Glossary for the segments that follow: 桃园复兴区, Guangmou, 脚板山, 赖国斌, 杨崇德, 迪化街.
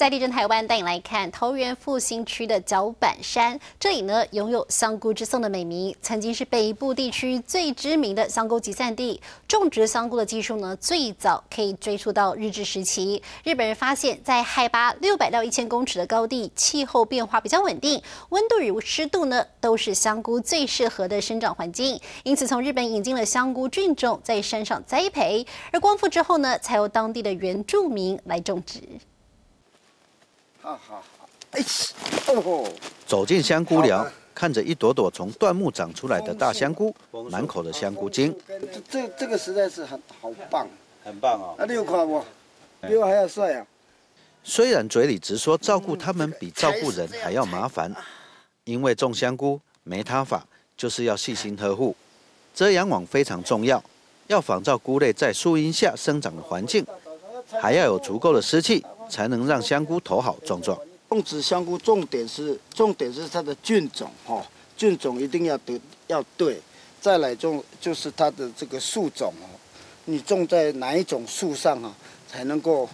在地震台湾，带你来看桃园复兴区的脚板山，这里呢拥有香菇之颂的美名，曾经是北部地区最知名的香菇集散地。种植香菇的技术呢，最早可以追溯到日治时期。日本人发现，在海拔600到1000公尺的高地，气候变化比较稳定，温度与湿度呢都是香菇最适合的生长环境，因此从日本引进了香菇菌种，在山上栽培。而光复之后呢，才由当地的原住民来种植。 走进香菇寮，看着一朵朵从椴木长出来的大香菇，满口的香菇精。这个实在是好棒，很棒哦！啊，你有看不？比我还要帅啊！虽然嘴里直说照顾他们比照顾人还要麻烦，因为种香菇没他法，就是要细心呵护。遮阳网非常重要，要仿照菇类在树荫下生长的环境，还要有足够的湿气。 才能让香菇头好壮壮。种植香菇重点是它的菌种哈，菌种一定要对，再来就是它的这个树种哦，你种在哪一种树上啊，才能够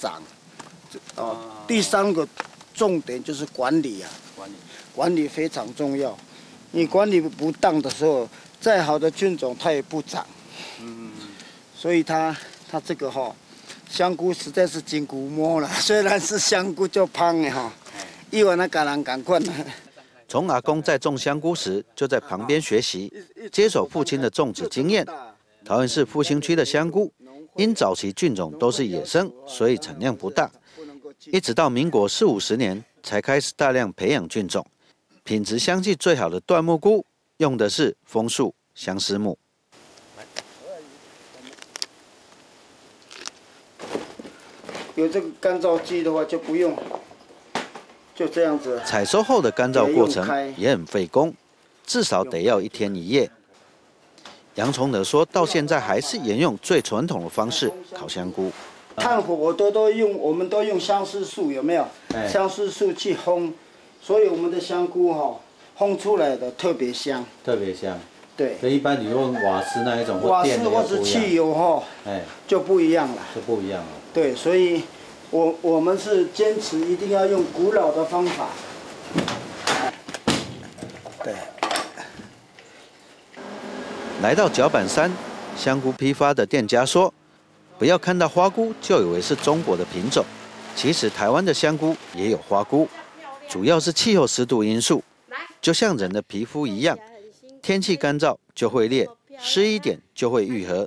长。哦，第三个重点就是管理啊，管理非常重要，你管理不当的时候，再好的菌种它也不长。嗯，所以它这个哈。 香菇实在是金菇摸了，虽然是香菇就胖的哈，一碗那橄榄赶快。从阿公在种香菇时，就在旁边学习，接手父亲的种植经验。桃园市复兴区的香菇，因早期菌种都是野生，所以产量不大，一直到民国40、50年才开始大量培养菌种。品质相继最好的椴木菇，用的是枫树、相思木。 有这个干燥机的话就不用，就这样子。采收后的干燥过程也很费工，至少得要1天1夜。杨崇德说到现在还是沿用最传统的方式烤香菇，炭火我们都用相思树有没有？相思树去烘，所以我们的香菇哈、烘出来的特别香，特别香。对，所以一般你用瓦斯那一种或电的瓦斯或是汽油哈，就不一样了，就不一样了。 对，所以我们是坚持一定要用古老的方法。对。来到脚板山，香菇批发的店家说，不要看到花菇就以为是中国的品种，其实台湾的香菇也有花菇，主要是气候湿度因素。就像人的皮肤一样，天气干燥就会裂，湿一点就会愈合，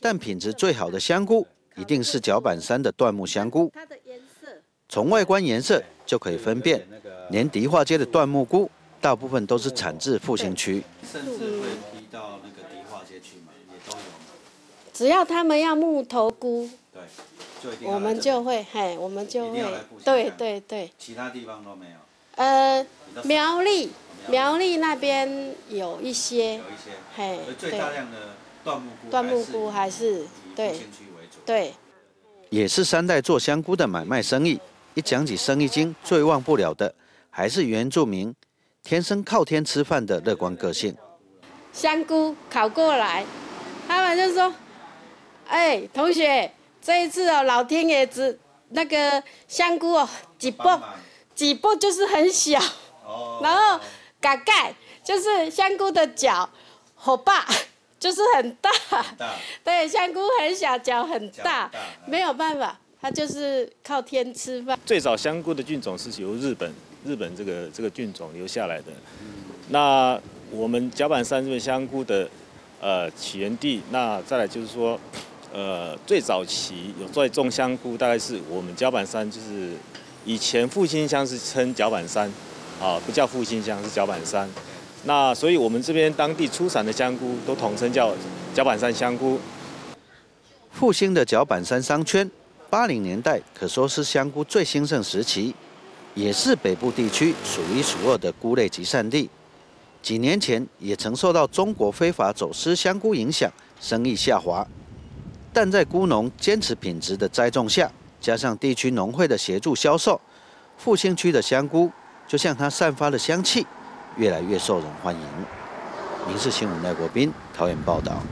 但品质最好的香菇。 一定是脚板山的椴木香菇，从外观颜色就可以分辨。连迪化街的椴木菇，大部分都是产自复兴区，甚至会批到那个迪化街去嘛，也都有。只要他们要木头菇，对，我们就会，我们就会，对。其他地方都没有。苗栗那边有一些，最大量的椴木菇还是对。 对，也是3代做香菇的买卖生意。一讲起生意经，最忘不了的还是原住民天生靠天吃饭的乐观个性。香菇烤过来，他们就说：“哎，同学，这一次哦，老天爷只那个香菇哦，几步就是很小，然后嘎盖就是香菇的脚，火把。” 就是很大，对，香菇很小，脚很大，没有办法，它就是靠天吃饭。最早香菇的菌种是由日本这个菌种留下来的。那我们脚板山这边香菇的起源地，那再来就是说，最早期有在种香菇，大概是我们脚板山，就是以前复兴乡是称脚板山，啊，不叫复兴乡，是脚板山。 那所以，我们这边当地出产的香菇都统称叫脚板山香菇。复兴的脚板山商圈，80年代可说是香菇最兴盛时期，也是北部地区数1数2的菇类集散地。几年前也曾受到中国非法走私香菇影响，生意下滑。但在菇农坚持品质的栽种下，加上地区农会的协助销售，复兴区的香菇就像它散发的香气。 越来越受人欢迎。民视新闻赖国斌，桃园报道。